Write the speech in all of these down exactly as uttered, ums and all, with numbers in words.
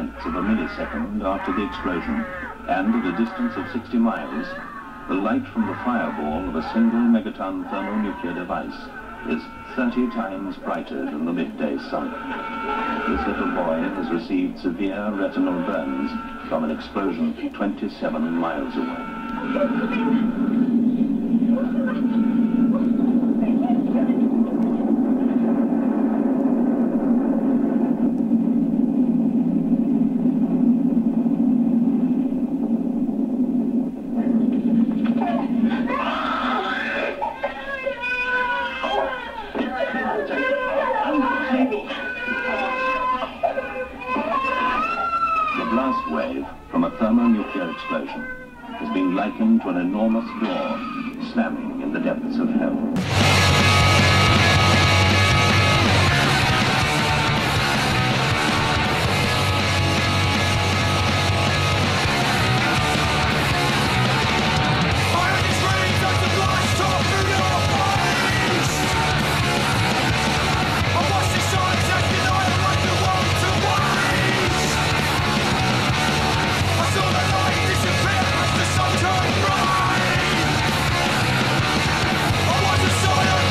ten-tenths of a millisecond after the explosion, and at a distance of sixty miles, the light from the fireball of a single megaton thermonuclear device is thirty times brighter than the midday sun. This little boy has received severe retinal burns from an explosion twenty-seven miles away. Likened to an enormous door slamming in the depths of hell. Soil!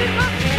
Thank you.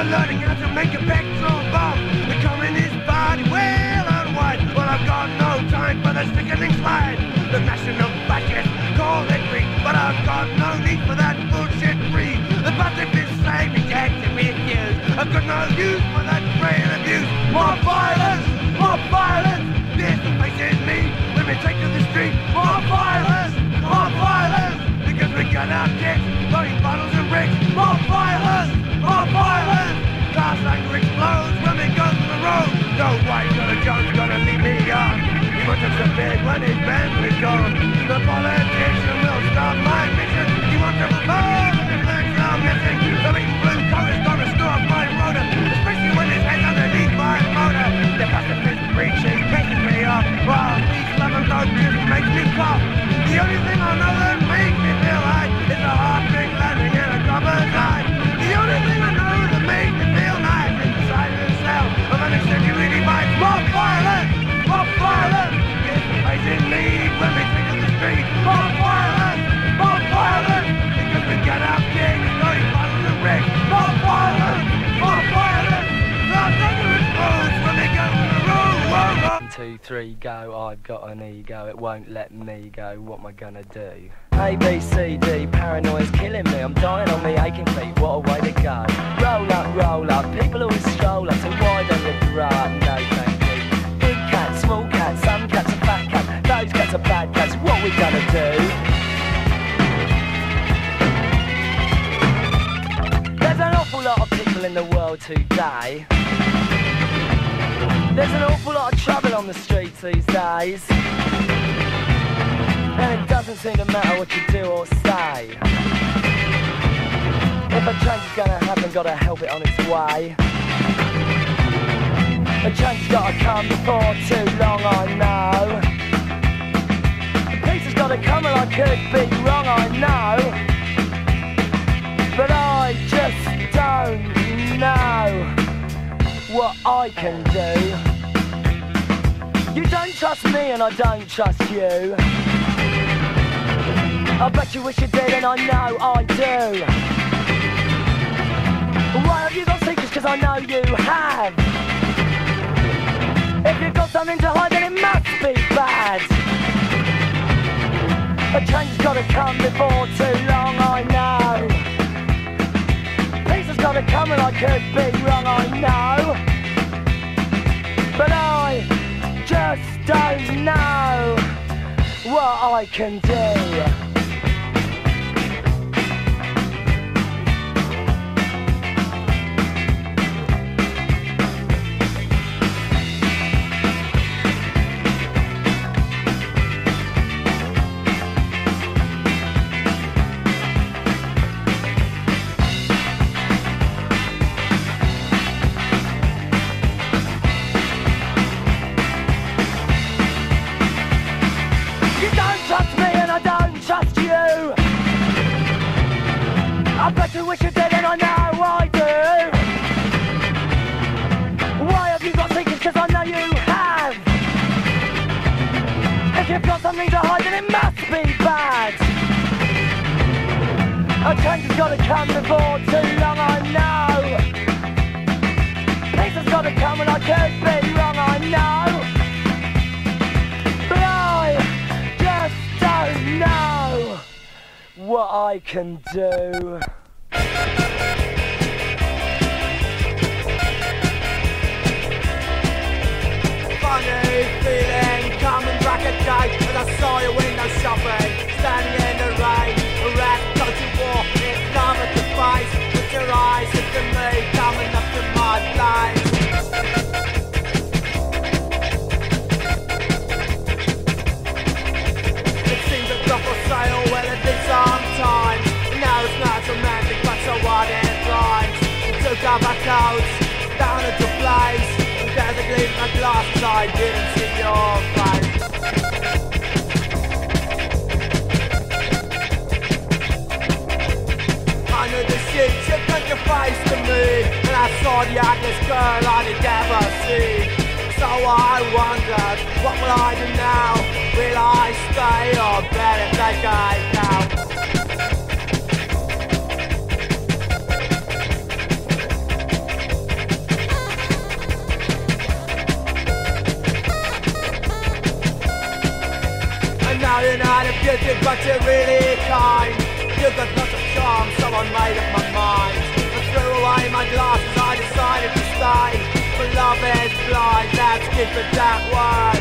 the Lord and got to make a petrol bomb. The communist party well and wide. Well, I've got no time for the sickening slide. The national fascists call it Greek, but I've got no need for that bullshit free. The pacifist say me dead to be accused. I've got no use for that brain abuse. More violence, more violence. This faces me when we take to the street. More violence, more violence. Because we got our kids blowing bottles and bricks. More violence. More violence! Class anger explodes when we go to the road. No way, John Jones gonna leave me on. He must have disappeared when his band was gone. The politician will stop my mission. He wants to remove the things I'm missing. The big blue coat is gonna screw up my rotor, especially when his head's underneath my motor. The pacifist preach is pissing me off. Well, these love and don't just make me cough. The only thing I know that makes me feel high is a hard drink landing in a copper's eye. The only thing I know that made me feel nice inside the cell of an extenuating device. More violence! More violence! It's the place in need when we take to the street. More violence! More violence! Because we got our king and dirty bottles and bricks. More violence! More violence! Our anger explodes when they go on the road. One, two, three, go. I've got an ego. It won't let me go. What am I gonna do? A, B, C, D, paranoia's killing me. I'm dying on me aching feet, what a way to go. Roll up, roll up, people always stroll up. So why don't you grow up? No thank you. Big cat, small cat, some cats are fat cats. Those cats are bad cats, what we gonna do? There's an awful lot of people in the world today. There's an awful lot of trouble on the streets these days. And it doesn't seem to matter what you do or say. If a change is gonna happen, gotta help it on its way. A change's gotta come before too long, I know. The peace has gotta come and I could be wrong, I know. But I just don't know what I can do. You don't trust me and I don't trust you. I bet you wish you did, and I know I do. Why have you got secrets? Cause I know you have. If you've got something to hide, then it must be bad. A change's gotta come before too long, I know. Peace has gotta come and I could be wrong, I know. But I just don't know what I can do. now you're not abusive, but you're really kind. You've got lots of charm, someone made up my mind. I threw away my glasses, I decided to stay. For love is blind, let's keep it that way.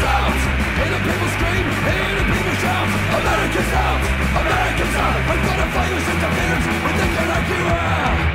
America's out! And the people scream, and the people shout! America's out! America's out! I'm gonna fight you since the minutes when they can knock you out!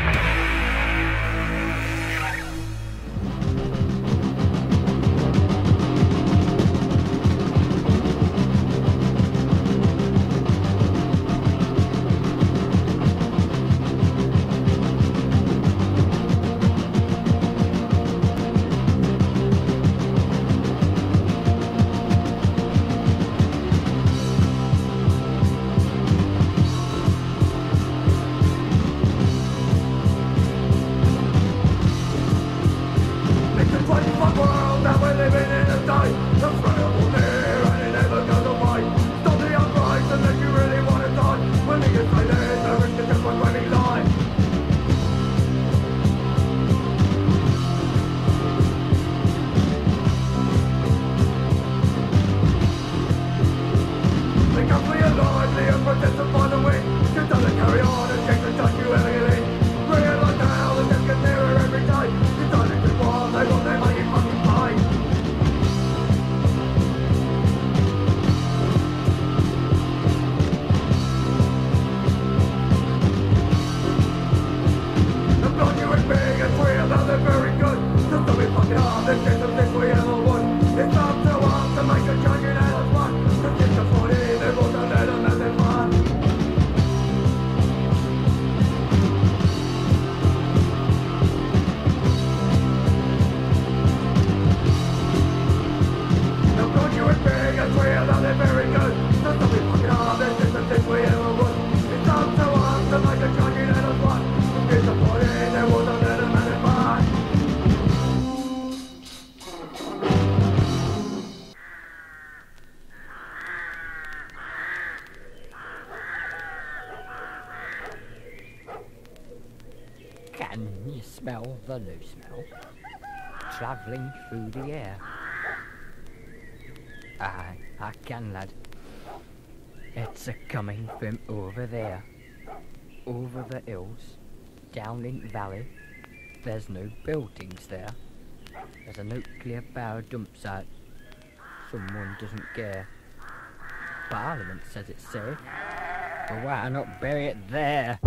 Smell the low smell travelling through the air. Aye, I can, lad. It's a coming from over there, over the hills, down in the valley. There's no buildings there. There's a nuclear power dump site. Someone doesn't care. Parliament says it's safe, but why not bury it there?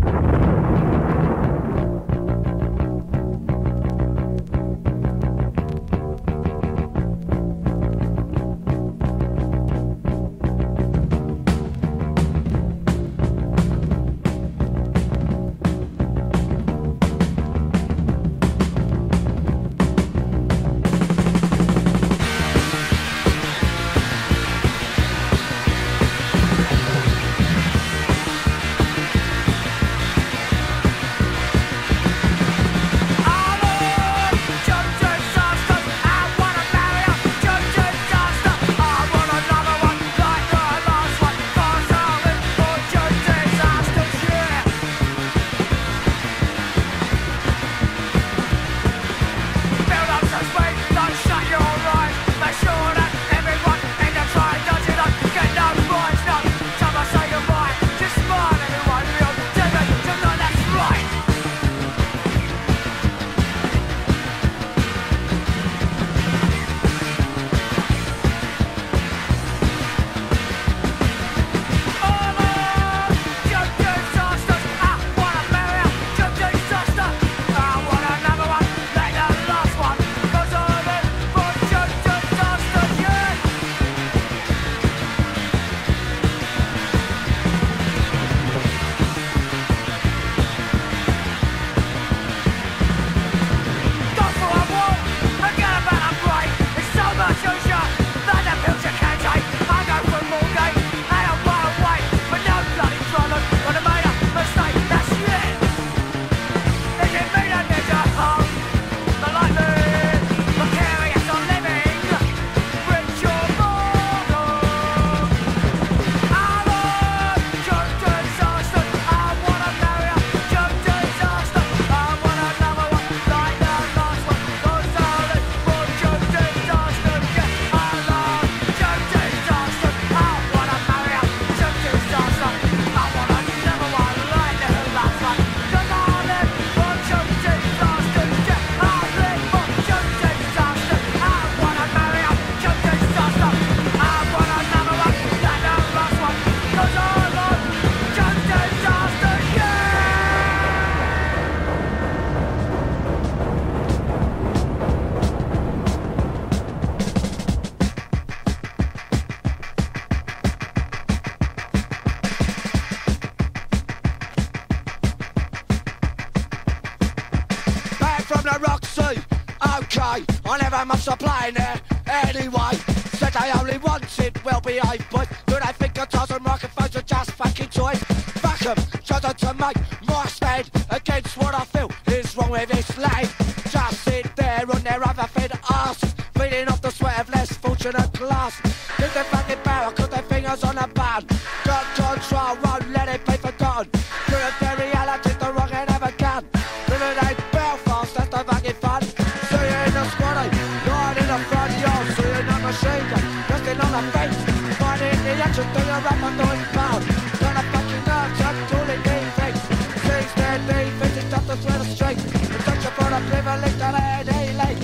I never must supply there anyway. Said I only wanted well behaved, but do they think a dozen rocket phones are just fucking toys? Fuck them, chosen to make my stand against what I feel is wrong with this land. Just sit there on their other thin asses, feeding off the sweat of less fortunate class. Did they fucking power, cut their fingers on a button. Got control, won't let it be forgotten. Couldn't their reality the wrong and never can. Eliminate Belfast, that's no fucking fun. See you in the squaddy, lying in the front yard. See you in the machine gun, resting on the fence. Finding the action through your rap and doing pound. Not a fucking nerd, just tooling defense. Sees their defense, it's just a sweat of strength. Protection for the privileged and elite.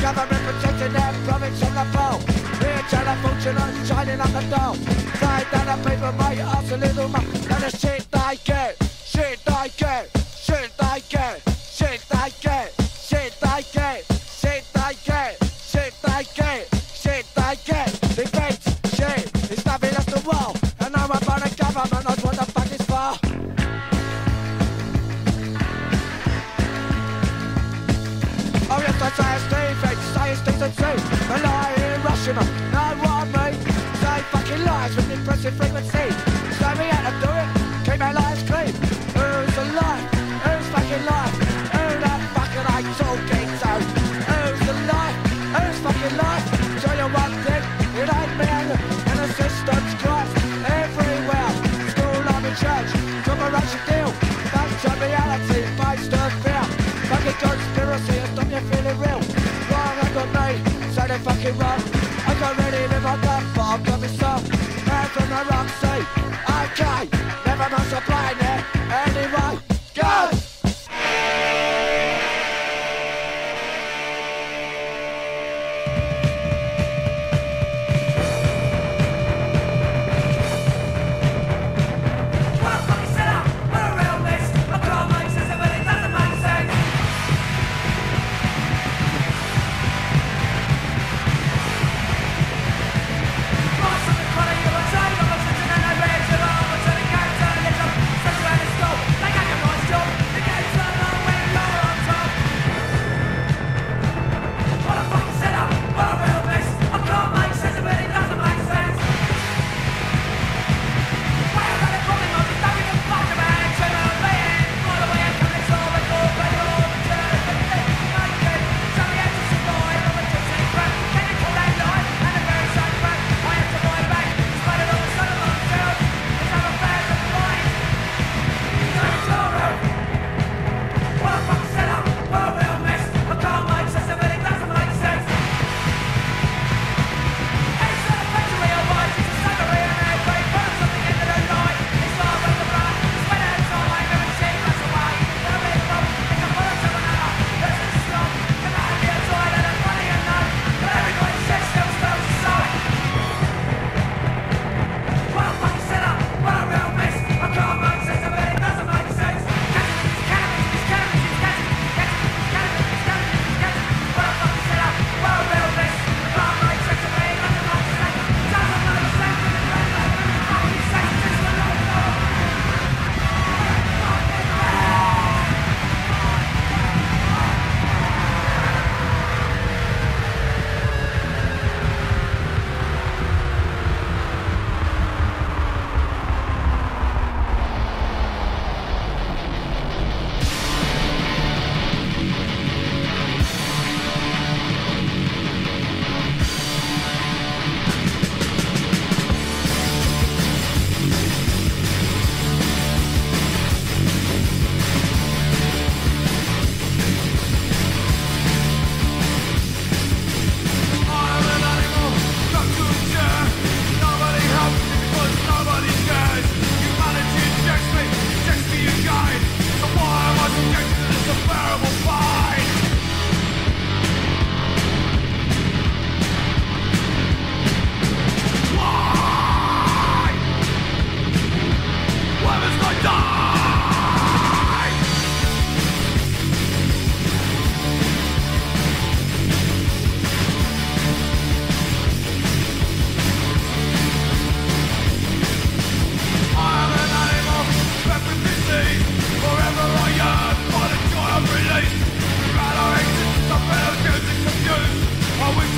Government protecting their province from the foe. Tell a fortune on shining on the door. Say that the people might ask a little more. And the shit they get, shit they get, shit they get, shit they get, shit they get, shit they get, shit they get, shit they get. It beats shit, it's nothing left to wall. And now I'm on a government, knows what the fuck it's for. Oh yes, I say it's defense, say it's decency. And I hear Russian. With impressive frequency, show me how to do it. Keep my lives clean. Who's alive? Who's fucking alive? Who the fuck are they talking to? Who's alive? Who's fucking alive? Show you one thing, it ain't me and the system's Christ everywhere. School, love and church, corporation deal. Based on reality, based on fear. Fucking conspiracy, and stop you feeling real. Wrong I got me, so they fucking wrong. I can't really live my life, but I've got myself. From the wrong sea, okay, never mind supplying it, anyway, go! Let's go.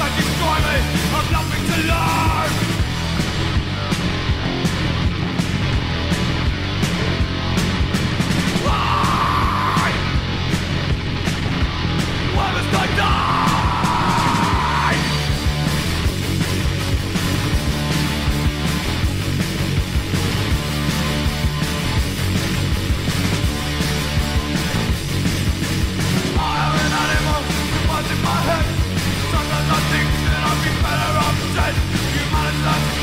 and destroy me. I've nothing to learn. Why? Why must I die? I am an animal, you must in my head. Sometimes I think that I'd be better off dead. You manage that.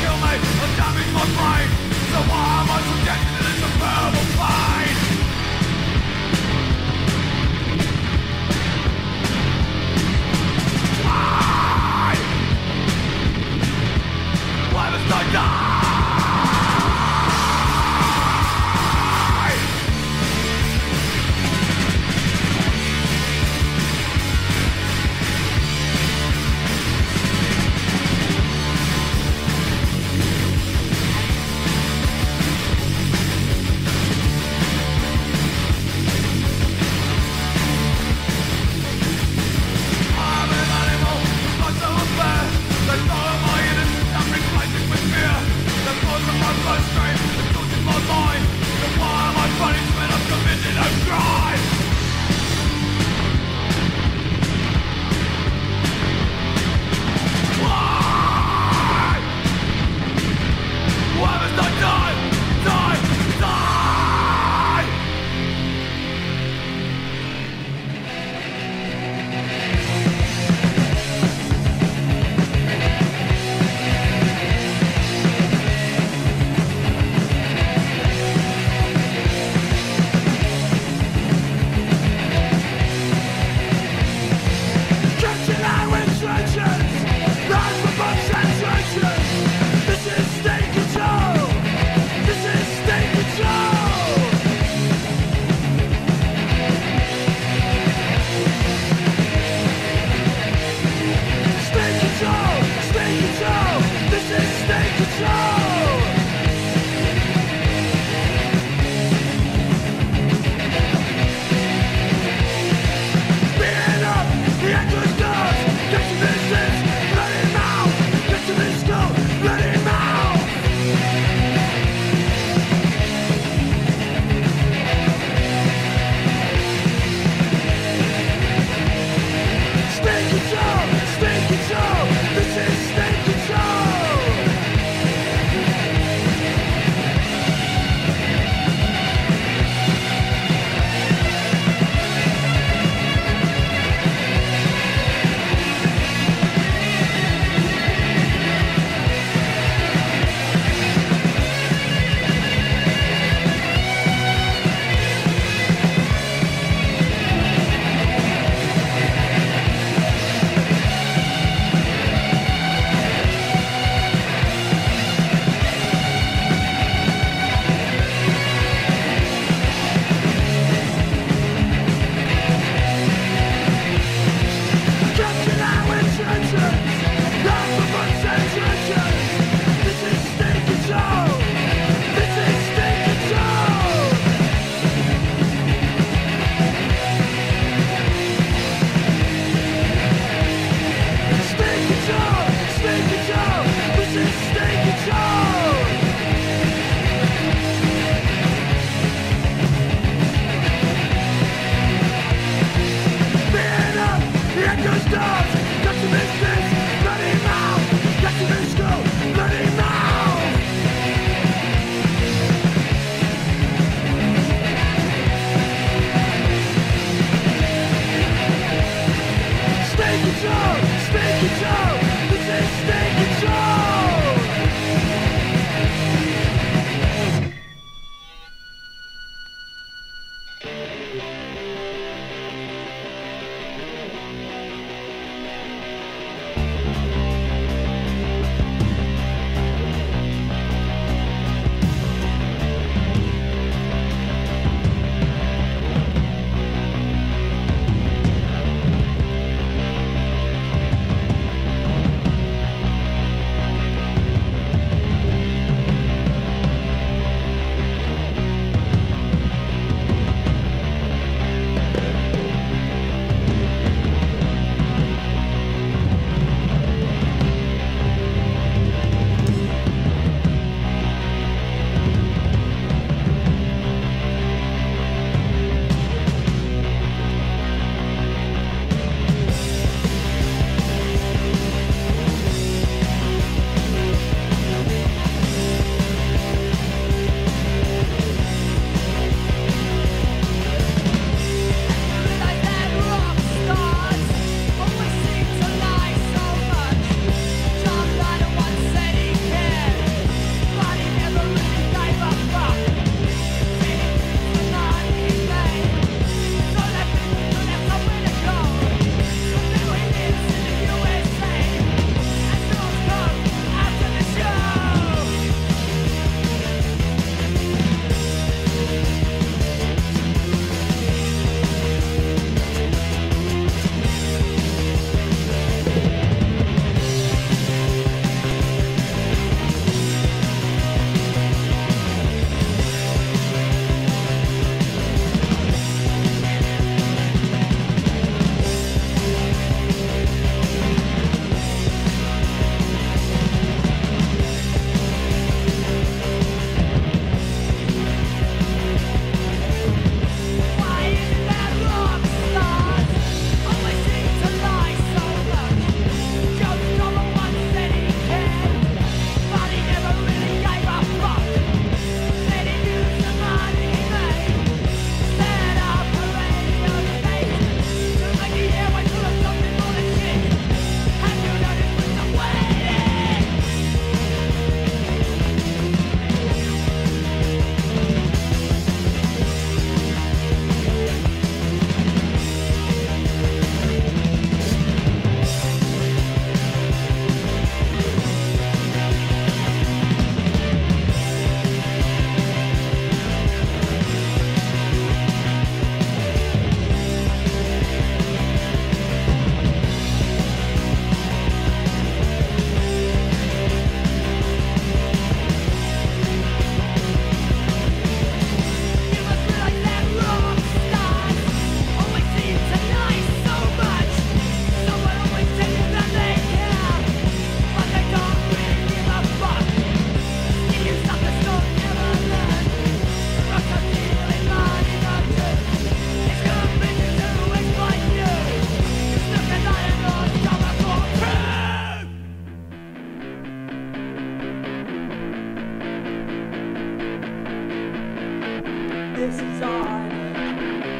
This is art.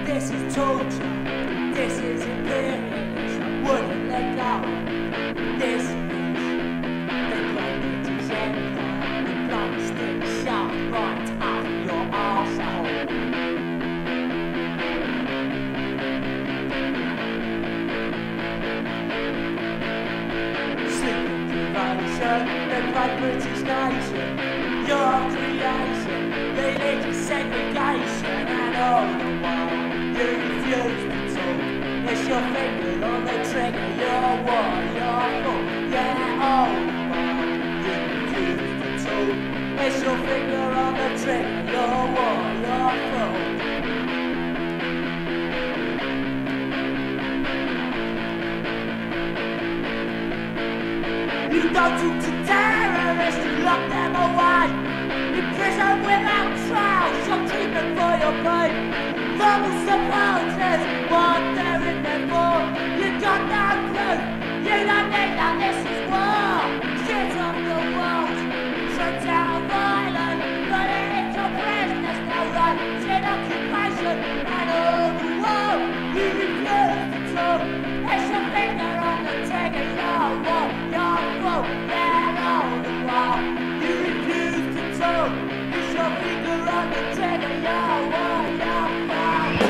This is torture. This is imperialism. I wouldn't let go. This is the blanket's empire. The blood sticks shot right out of your arsehole. Sleeping devotion. The great British nation. Your creation. Religious segregation and all the while you refuse to talk. It's your finger on the trigger, your war, your fault. Yeah, all the while you refuse to talk. It's your finger on the trigger, your war, your fault. You go to the terrorists, you lock them away. Prison without trial, some treatment for your pain. Verbal supporters, what they're in there for. You got no proof, you don't need that, this is war. Shit off the walls, shut down violence. But it is your prison, there's no right. Shit occupation and all the world. You refuse to talk, it's your finger on the trigger. Your war, your fault, yeah, all the while. You refuse to talk. Your finger on the trigger, your war, your fault. Bye.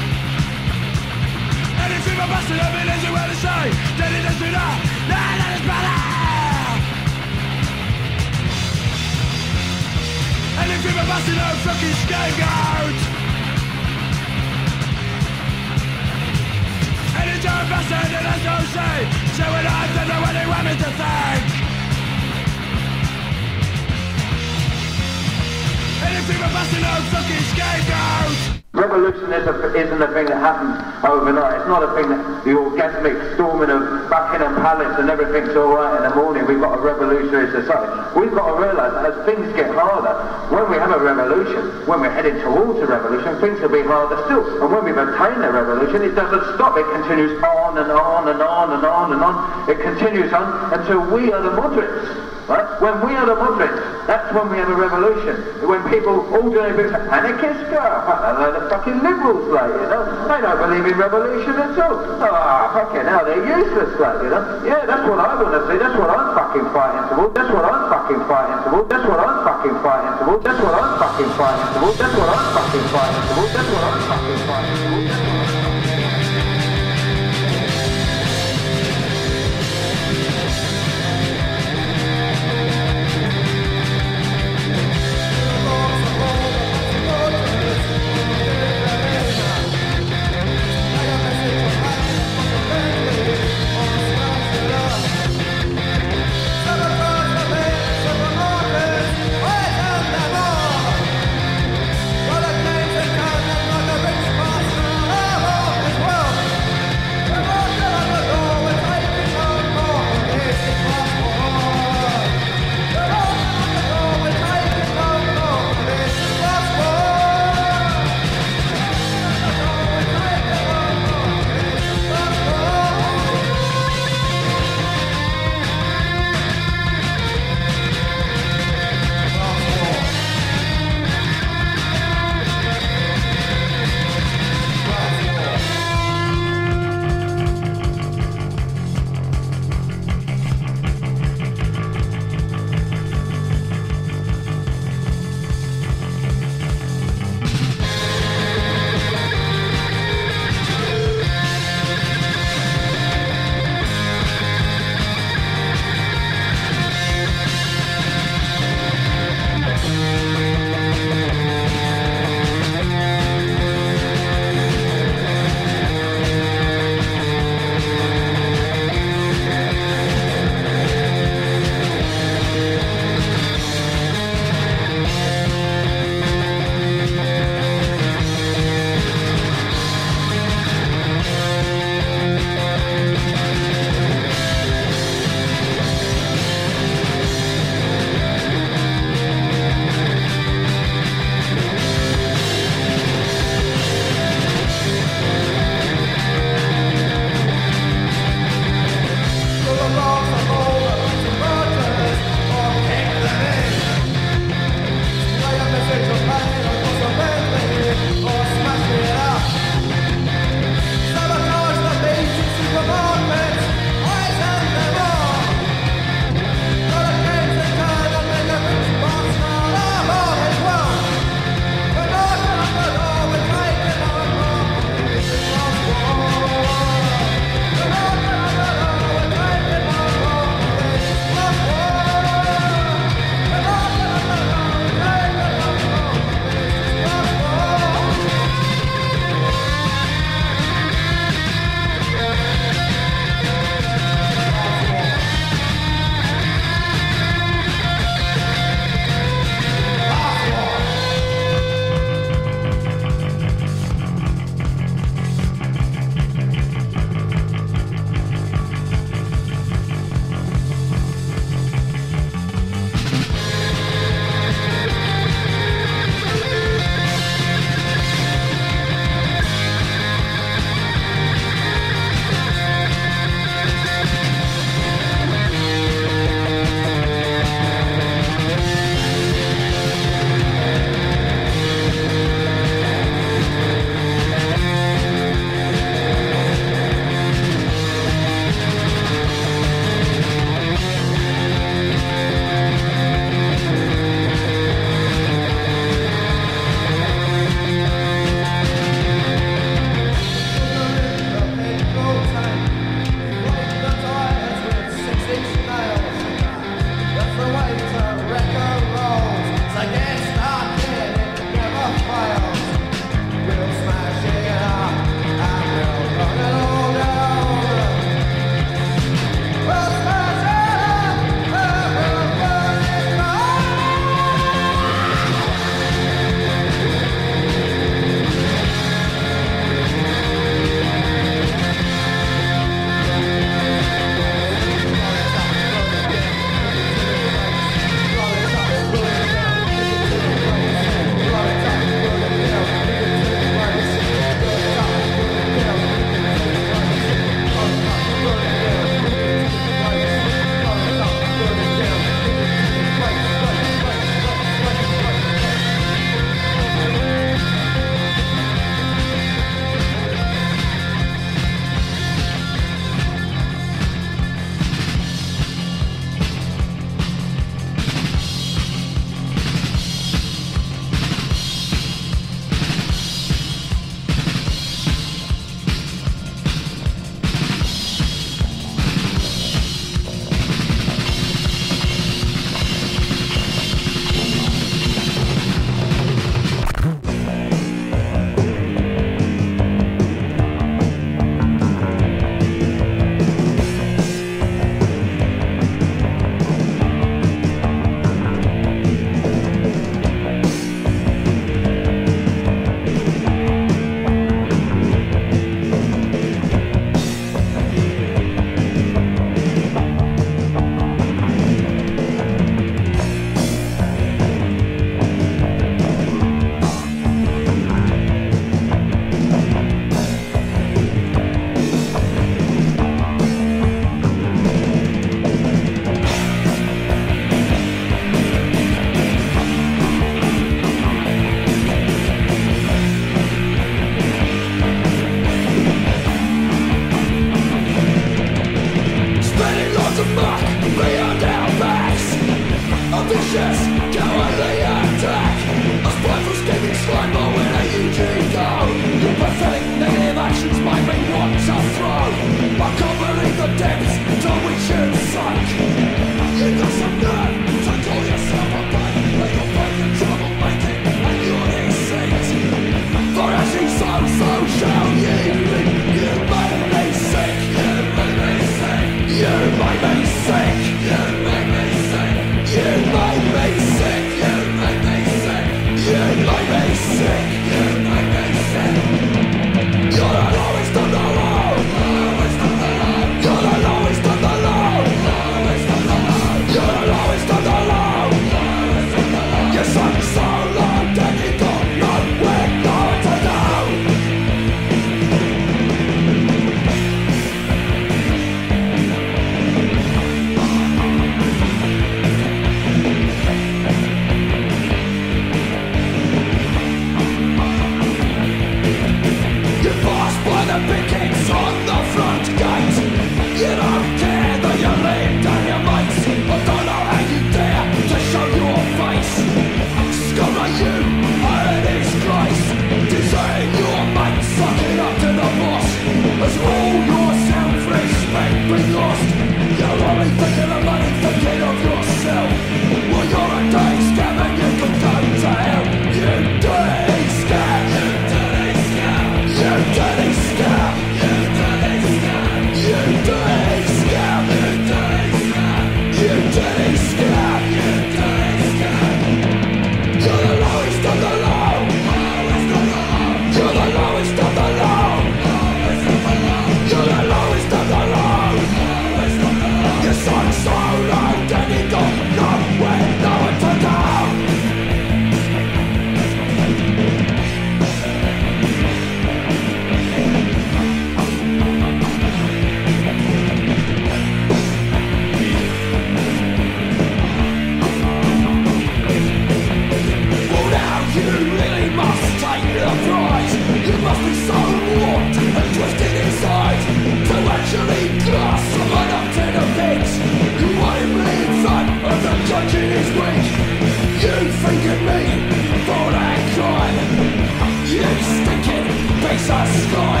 destroy.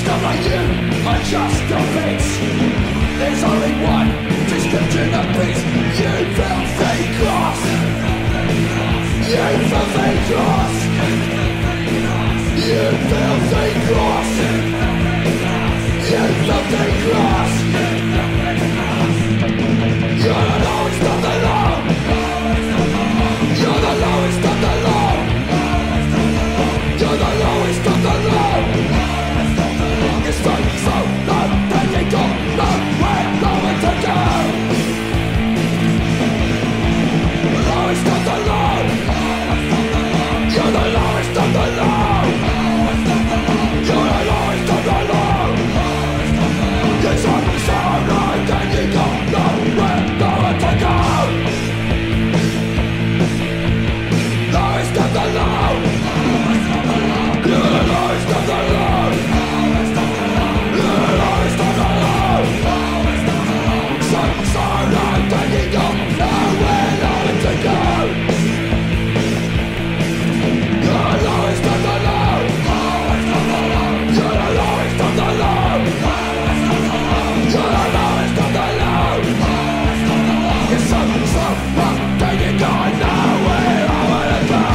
Stuff like you are just the beast. There's only one description of peace. You filthy cross. You filthy cross. You filthy cross. You filthy cross. You're the lowest of the low. You're the lowest of the low. You're the lowest of the low. It's time so low that they don't know where lower to go. Lowest of the low. You're the lowest of the low. You're the lowest of the low. It's time so low that they don't know where lower to go. Lowest of the low. You're the lowest of the low. You're the lowest of the low. So, so low that you don't know where lower to go. You're the lowest of the low. You're the lowest of the low. You're the lowest of the low. You're so, so low that you don't know where lower to go.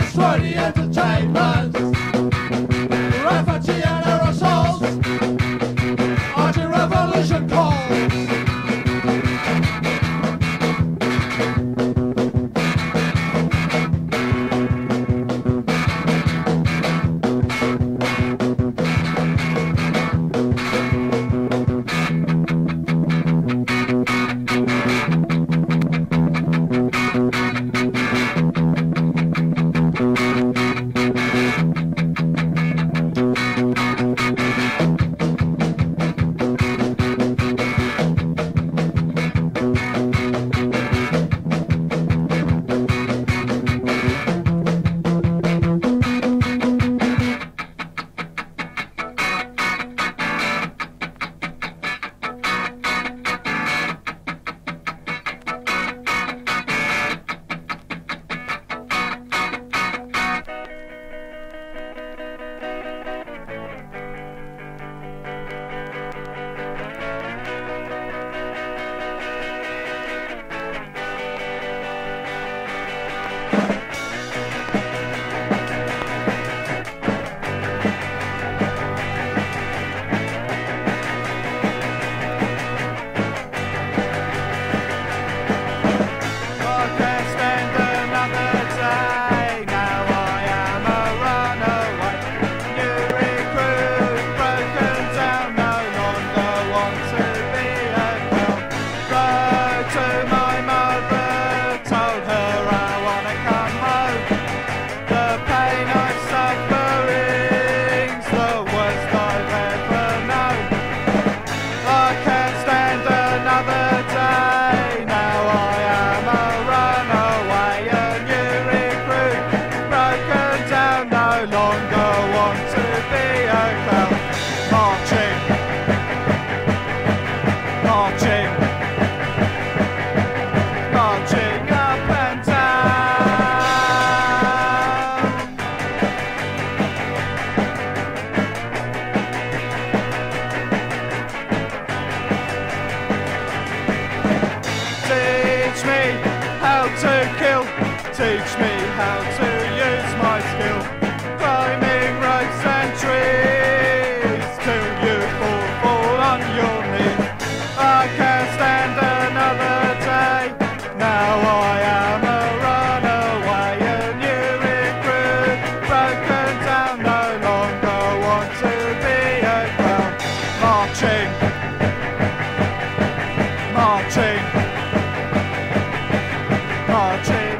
That's right. how to use my skill, climbing ropes and trees till you all fall on your knees. I can't stand another day, now I am a runaway, a new recruit, broken down, no longer want to be a clown. Marching, marching, marching.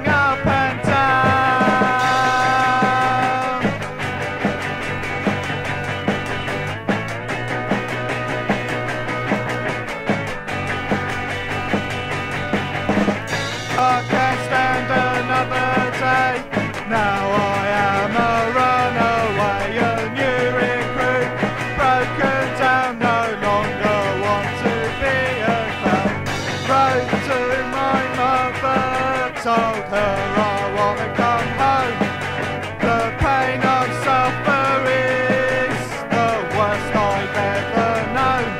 I can't stand another day, now I am a runaway, a new recruit, broken down, no longer want to be a clown. Wrote to my mother, told her I want to come home. The pain I've suffered is the worst I've ever known.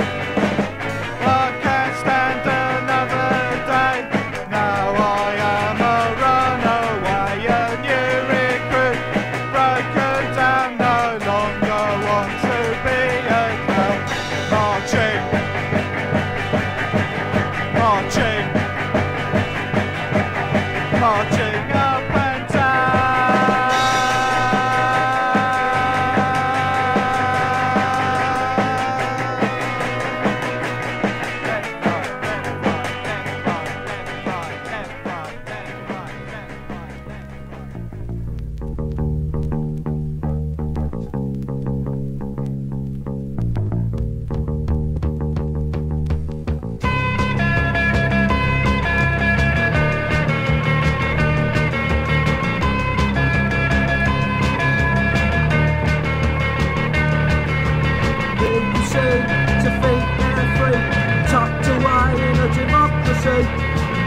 I can't stand another day, now I am a runaway, a new recruit, broken down, no longer want to be a clown. Marching, marching, marching up and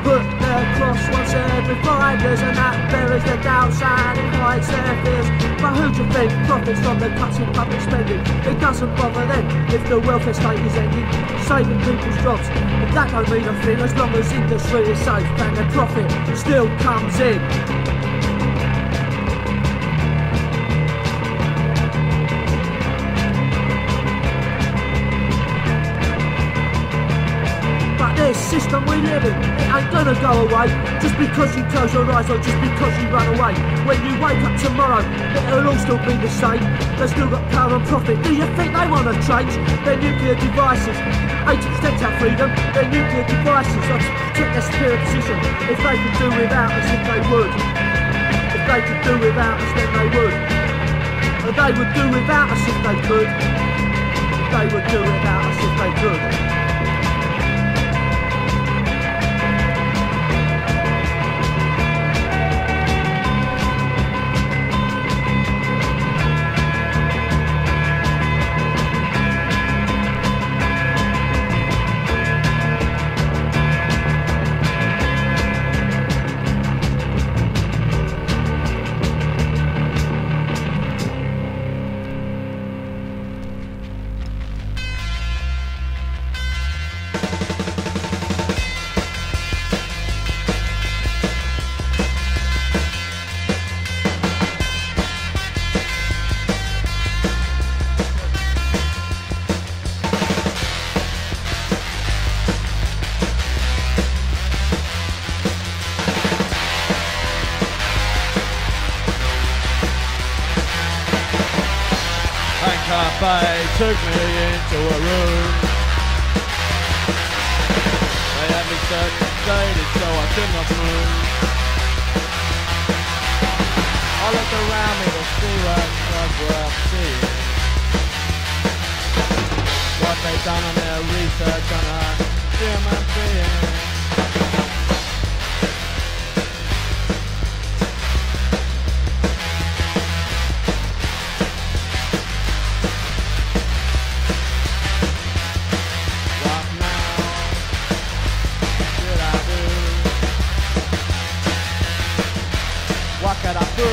put their cross once every five years, and that buries the downside and hides their fears. But who do you think profits from the cuts in public spending? It doesn't bother them if the welfare state is ending, saving people's jobs, but that don't mean a thing as long as industry is safe and the profit still comes in. This system we live in, it ain't gonna go away just because you close your eyes or just because you run away. When you wake up tomorrow, it'll all still be the same. They've still got power and profit. Do you think they wanna change their nuclear devices? Agents take our freedom, their nuclear devices are to protect their superior position. If they could do without us, if they would. If they could do without us, then they would. And they would do without us if they could. They would do without us if they could. They took me into a room. They had me circumstated so I could not move. I looked around me to see what was worth seeing. What they done on their research on a human being. What could I do?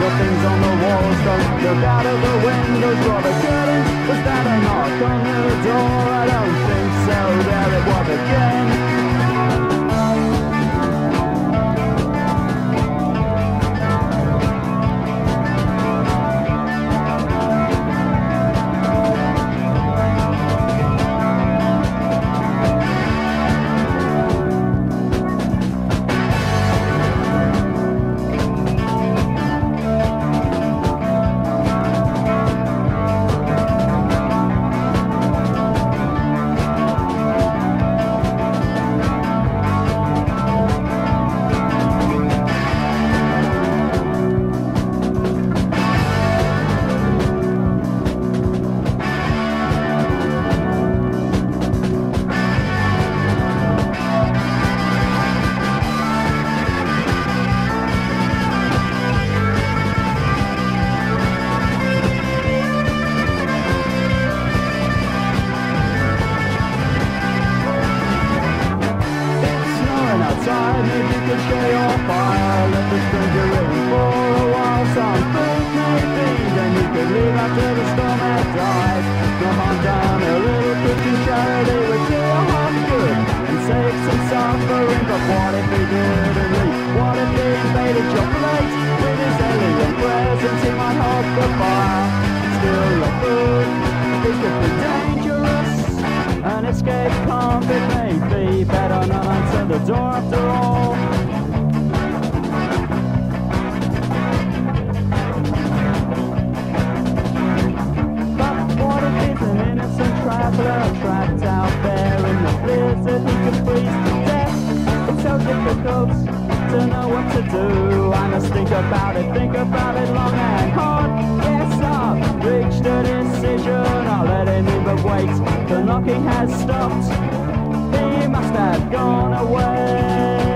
The things on the walls don't look out of the windows for the curtain. Was that a knock on the door? I don't think so, there it was again. Maybe you could share your fire, let the stranger in for a while. Some food maybe, then you could leave after the storm had died. Come on down a little kitchen charity with your heart good, and save some suffering. But what if he didn't leave? What if he invaded your plate? With his alien presence he might hold the fire. Still your food, it could be dangerous. An escape convict may be better not answer the door after all. To know what to do, I must think about it, think about it long and hard. Yes, I've reached a decision, I'll let him in, but wait, the knocking has stopped. He must have gone away.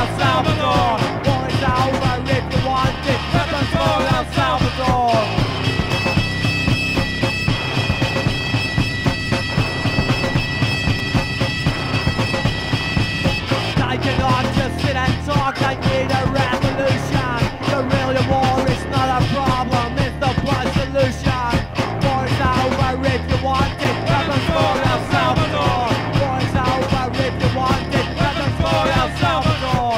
El Salvador. War is over if you want it. Weapons for El Salvador. I cannot just sit and talk. I need a revolution. The real war is not a problem. It's the blood solution. War is over if you want it. Weapons for El Salvador. War is over if you want it. Weapons for El Salvador.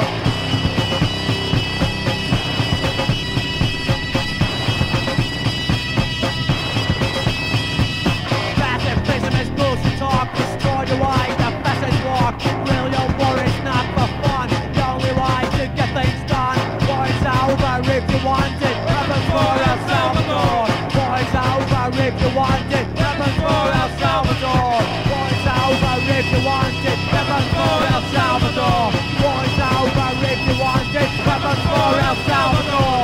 Fast inflation is bullshit talk. Destroy the why. The fastest walk. Real war is not for fun. The only way to get things done. War is over if you want it. Weapons for El Salvador. War is over if you want it. Weapons for El Salvador. War is over if you want it. Weapons for El Salvador. War is over if you want it. Weapons for El Salvador.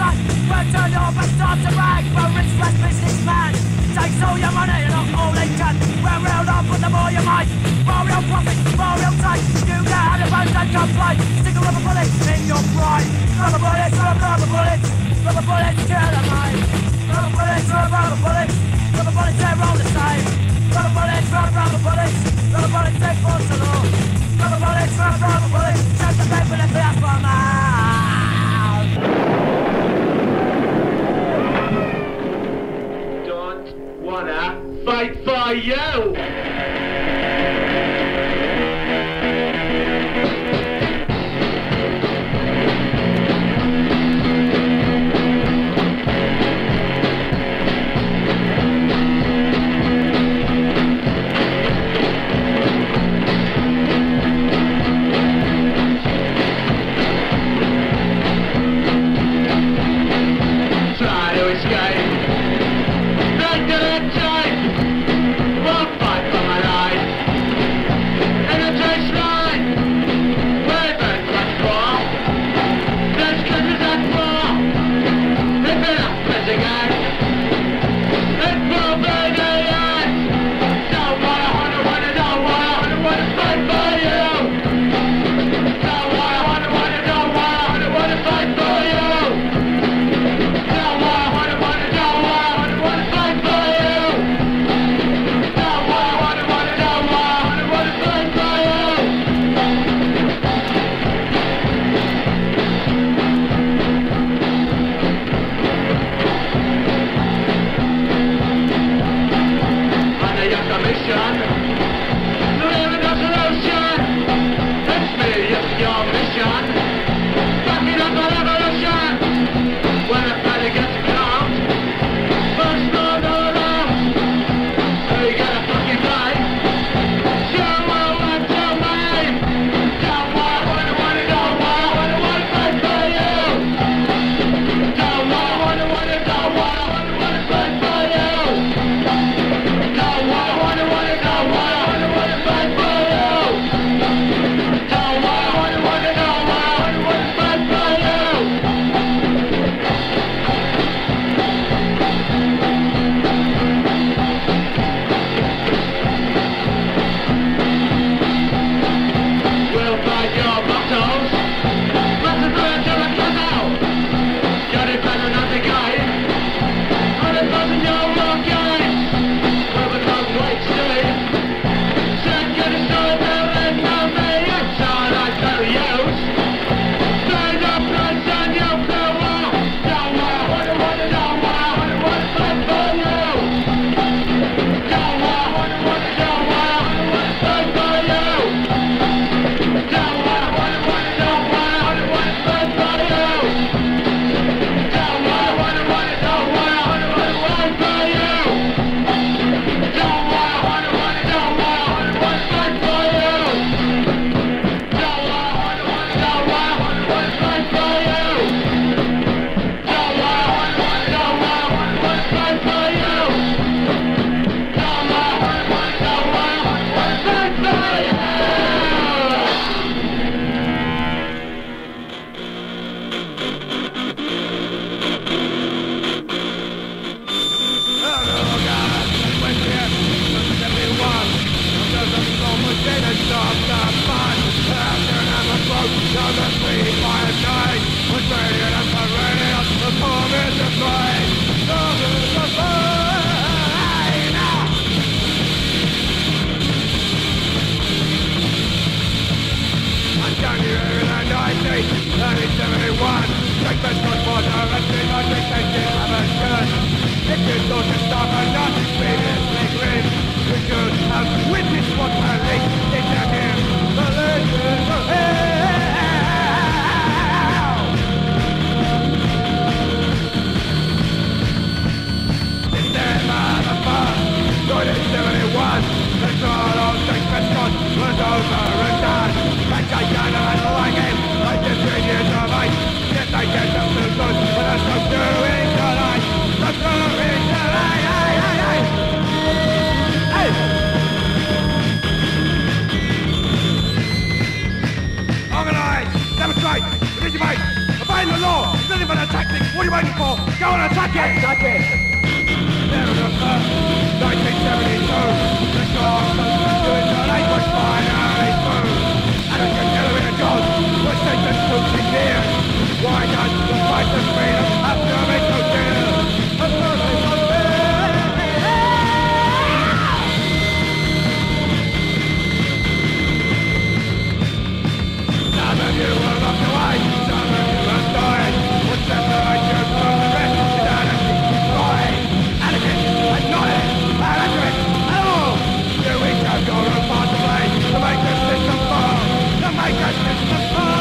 I like this goes for the rest of my existence. I'm a church. It is so to stop and not previously green. We should have witnessed what I laid into him. The legend of hell. It's the motherfucker. Join in seventy-one. The soul of Shakespeare's God was over and done. But I cannot like it. I just read you the light. I guess I'm still good, but I'm still doing the light. I'm doing the light, aye, aye, aye. Hey! Organize, demonstrate, legitimate, abide the law, nothing but a tactic. What are you waiting for? Go on, attack it! Attack it! There was a first, nineteen seventy-two. The God was doing the light, but finally through. And I can tell you the God was taken to six years. Why not fight the freedom after a mental jail? A perfect affair! Some of you are locked away, some of you are dying. What separates you from the rest is that I keep destroying. Anarchist, I'm not it, I'm after it, at all. You each have your own part to play to make the system fall, to make the system fall.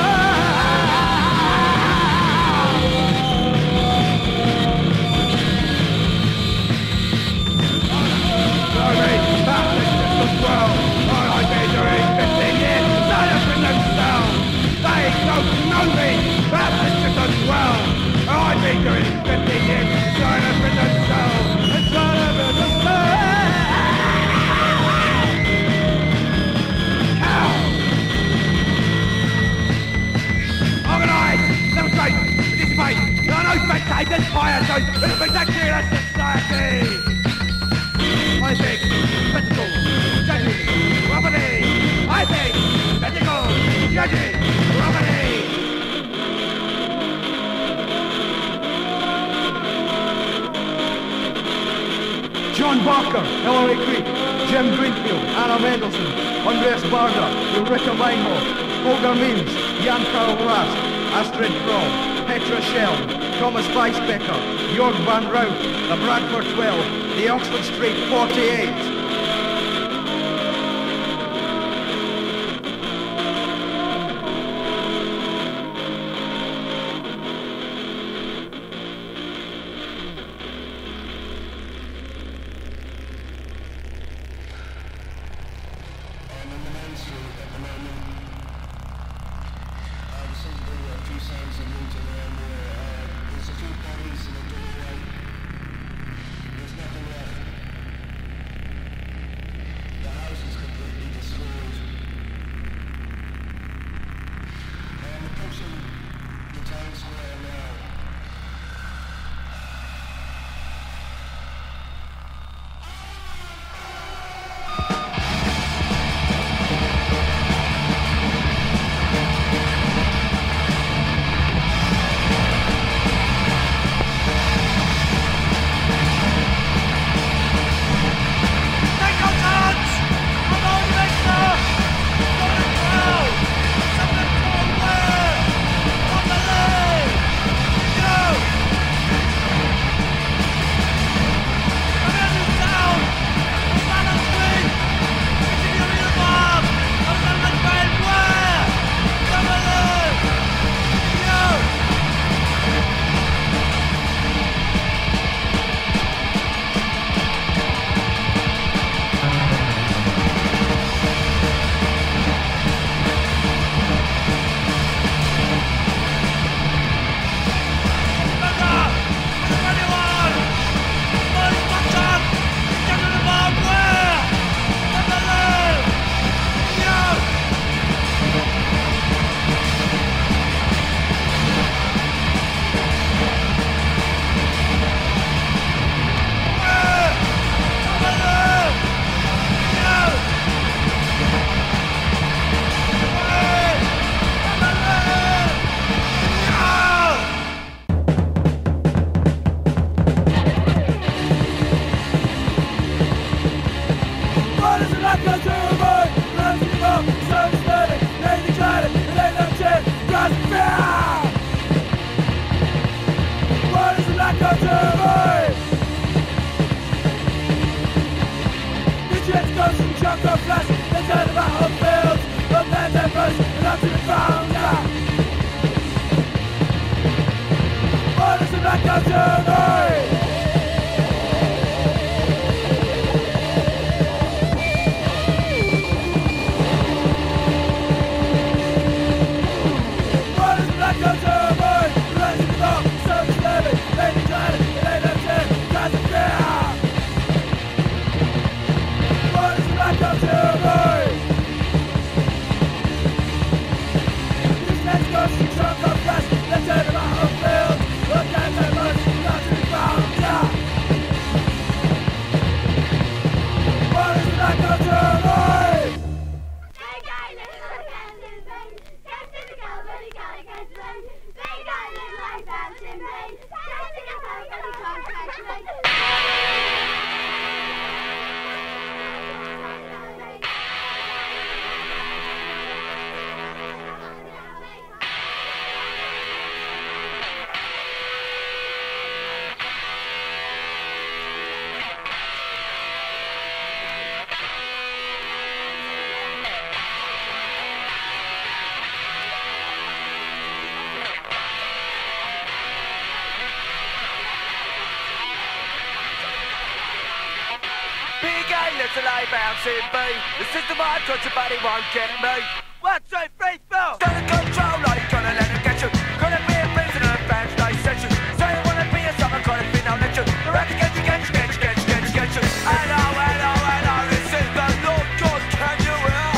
Little A bouncing B. The system I touch your body won't get me. One, two, three, four. Stay in control, are you gonna let it get you? Gonna be a prisoner of fans, no session. Say you wanna be a summer, gonna be no lecture. They're out to get you, get you, get you, get you, get you, get you. I know, I know, I know, this is the Lord God, can you hear?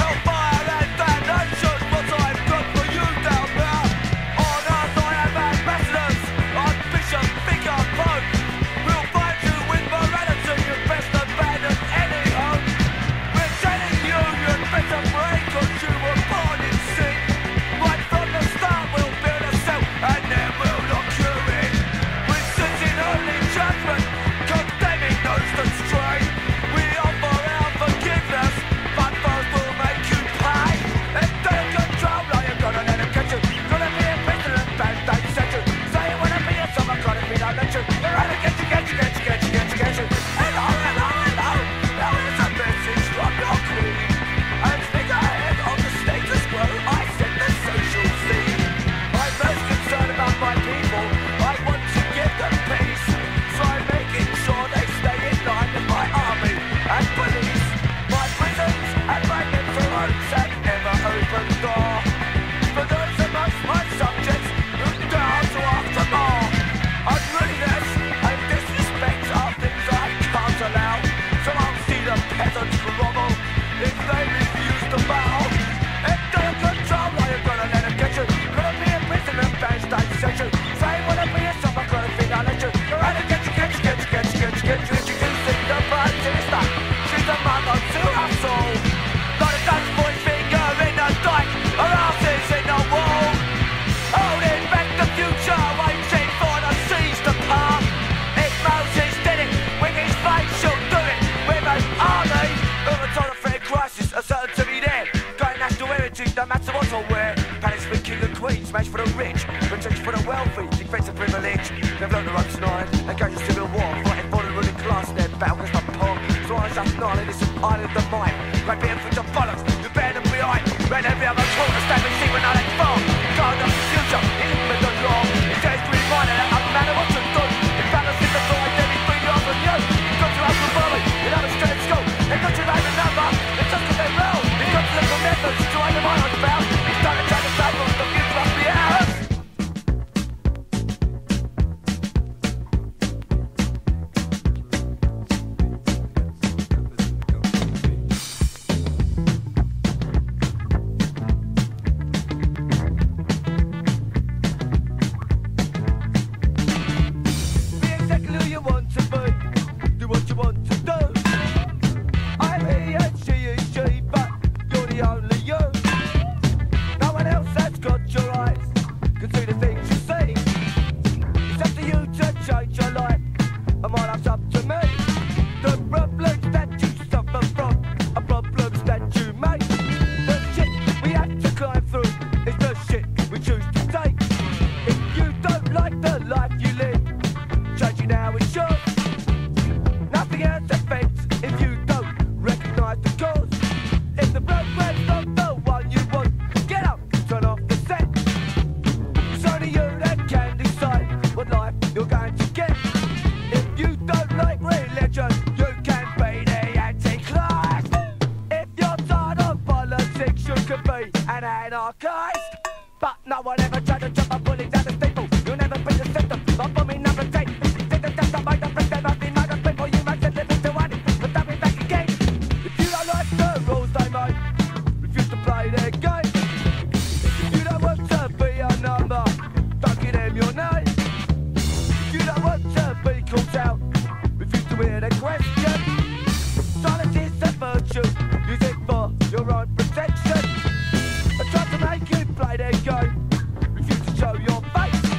Hellfire and damnation, what I've got for you down there. On earth I am ambassadors, I'm Bishop, Bigger, Pope. We'll find you with morality, you best of nothing else affects if you don't recognise the cause. It's the blood red. could be an anarchist, but no one ever tried to drop a bullet down the steeple. You'll never be the system, but for me number ten. Did the test of my friends, they must be murdered people. You must have lived to one, but they'll be back again. If you don't like the rules they make, refuse to play their game. If you don't want to be a number, don't give them your name. If you don't want to be called out, refuse to hear the question. Silence is a virtue, use it for your own protection. I try to make you play their game, refuse to show your face.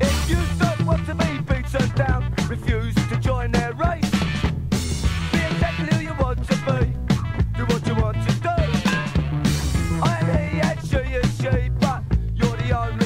If you don't want to be beaten down, refuse to join their race. Be exactly who you want to be, do what you want to do. I am he and she and she, but you're the only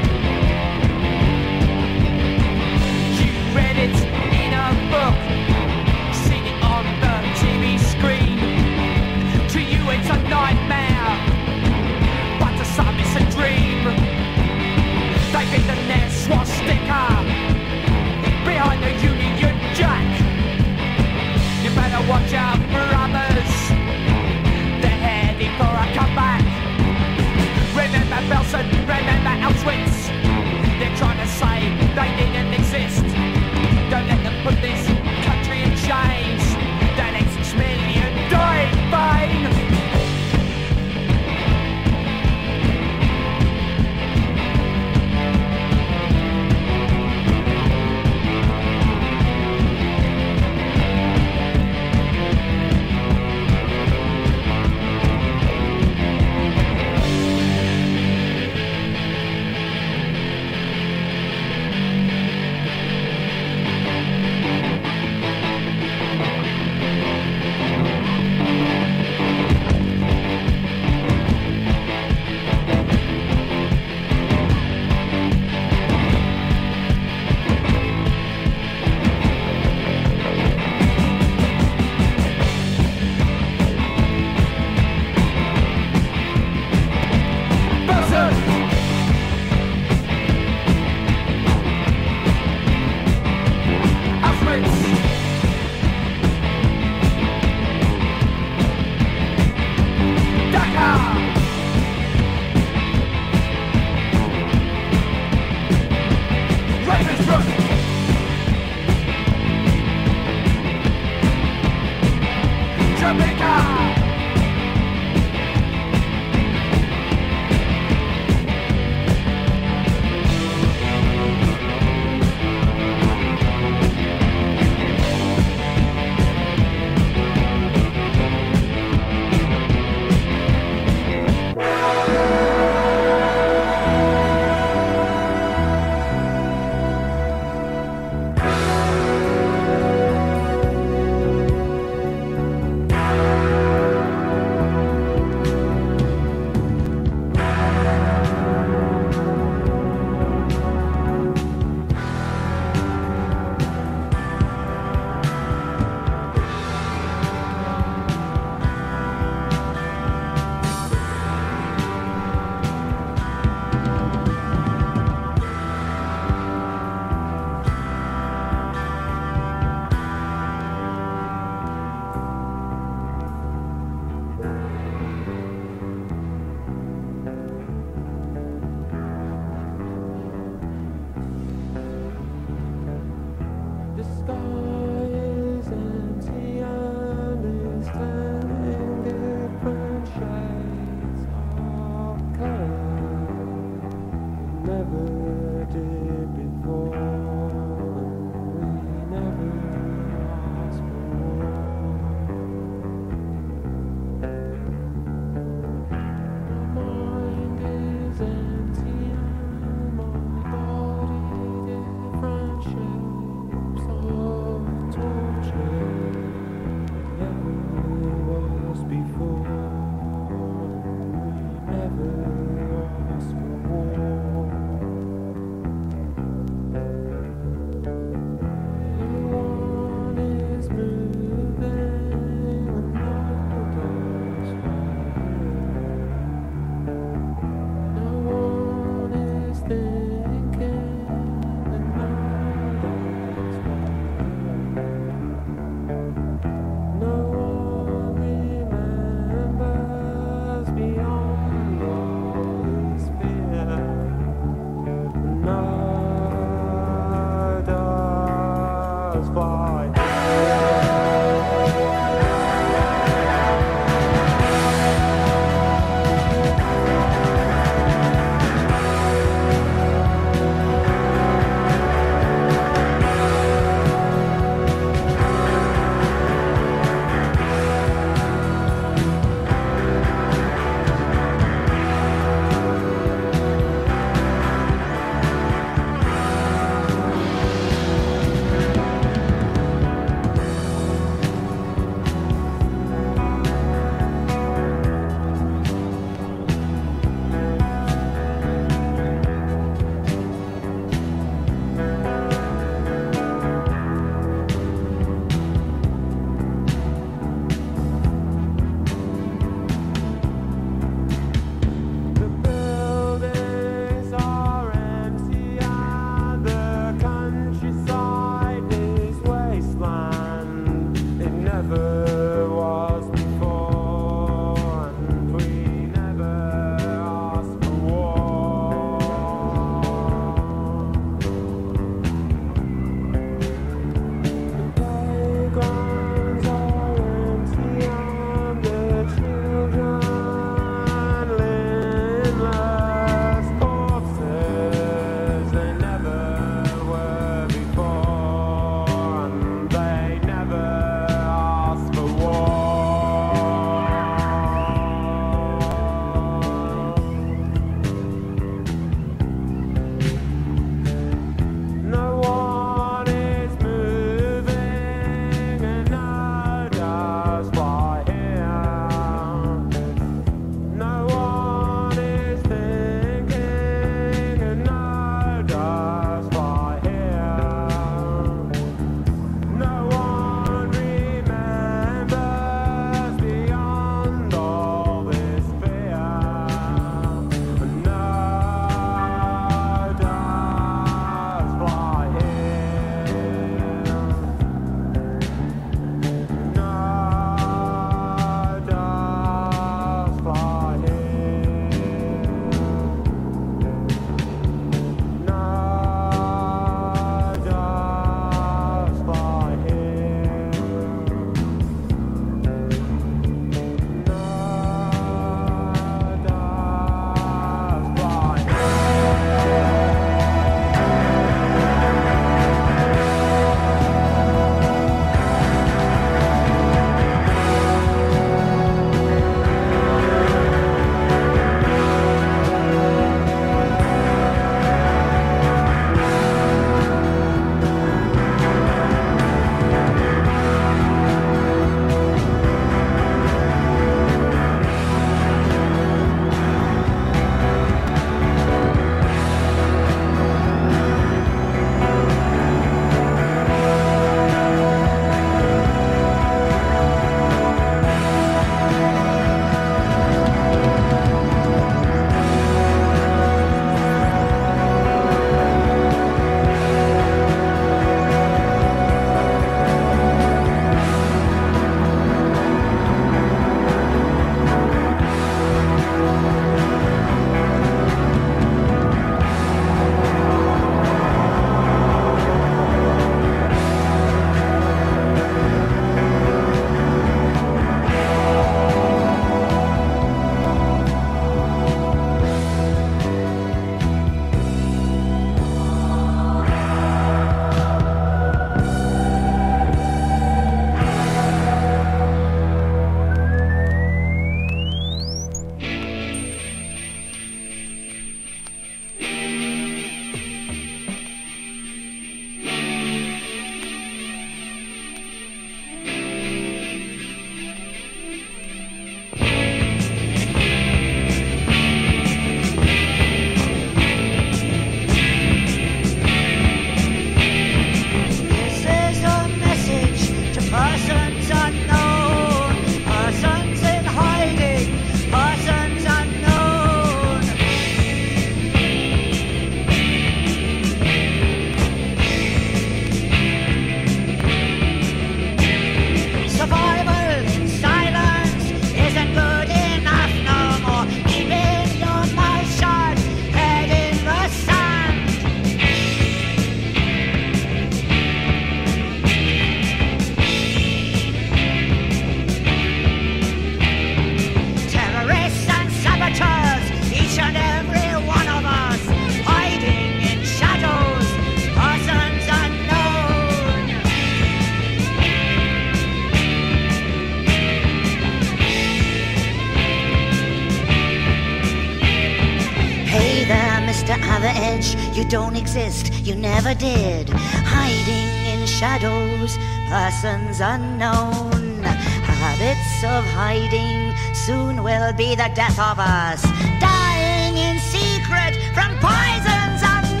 You don't exist, you never did. Hiding in shadows, persons unknown. Habits of hiding soon will be the death of us. Dying in secret from poisons unknown.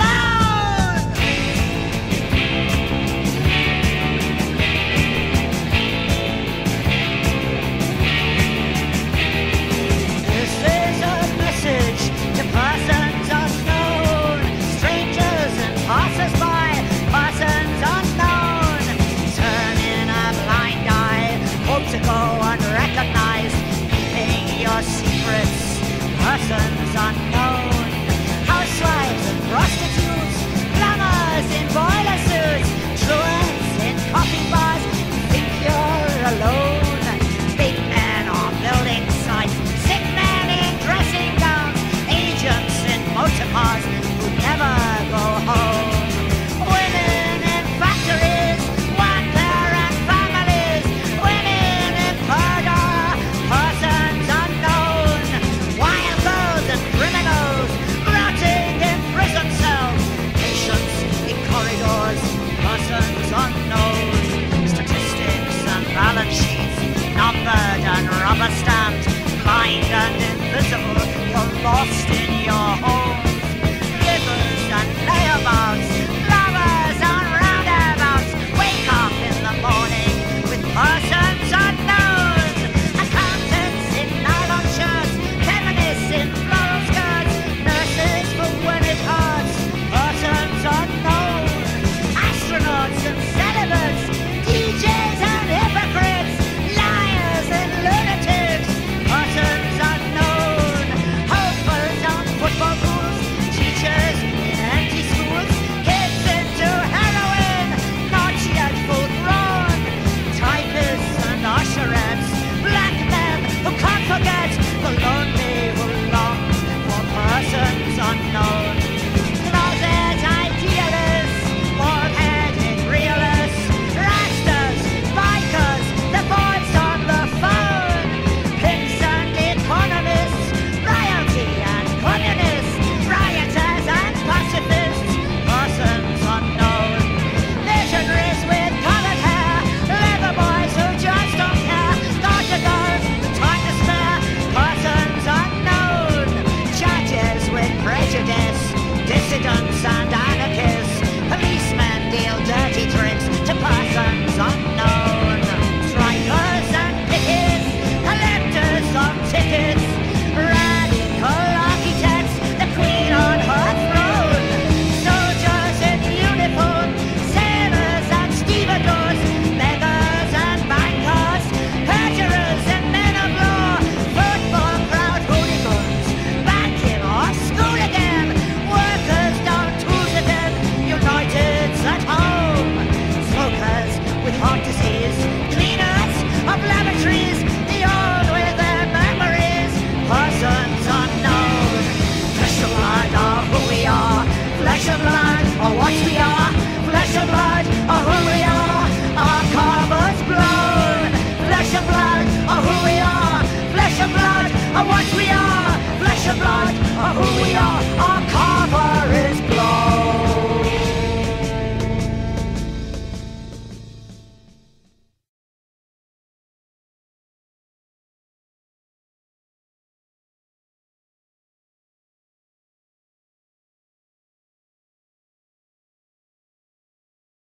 This is a message to persons unknown. Strangers and passers-by, persons unknown. Turn in a blind eye, hope to go unrecognized. Keeping your secrets, persons unknown. Housewives and prostitutes, plumbers in boiler suits, truants in coffee bars, think you're alone. Big men on building sites, sick men in dressing gowns, agents in motor cars who never go home. Women in factories, one-parent families, women in murder, persons unknown. Wild and criminals, rotting in prison cells, patients in corridors, persons unknown. Statistics and balance sheets, numbered and rubber stamped, blind and invisible, you're lost in your homes. Givers and layabouts, lovers on roundabouts, wake up in the morning with persons unknown. Accountants in nylon shirts, feminists in floral skirts, nurses for when it hurts, persons unknown. Astronauts and celibates, D Js and hypocrites, liars and lunatics, persons unknown. Hopefuls on football pools, teachers in empty schools, kids into heroin, not yet full grown. Typists and usherettes, black men who can't forget, the lonely who long for persons unknown. Closet idealists, bald-headed realists, rastas, bikers, the boys on the phone, pimps and economists, royalty and communists, rioters and pacifists, persons unknown. Visionaries with colored hair, leather boys who just don't care, got to go, the time to spare, persons unknown. Judges with prejudice, dissidents and anarchists, policemen deal dirty tricks to persons unknown. Strikers and pickets, collectors of tickets, radical architects, the queen on her throne. Soldiers in uniform, sailors and stevedores, beggars and bankers, perjurers and men of law, football crowd hooligans, back in our school again, workers down tools again, uniteds at home, smokers with heart disease, cleaners of lavatories, the old with their memories, persons unknown. Flesh and blood are who we are, flesh and blood are what we are, flesh and blood are who we are, our covers blown. Flesh and blood are who we are, flesh and blood are what we are, flesh and blood are who we are.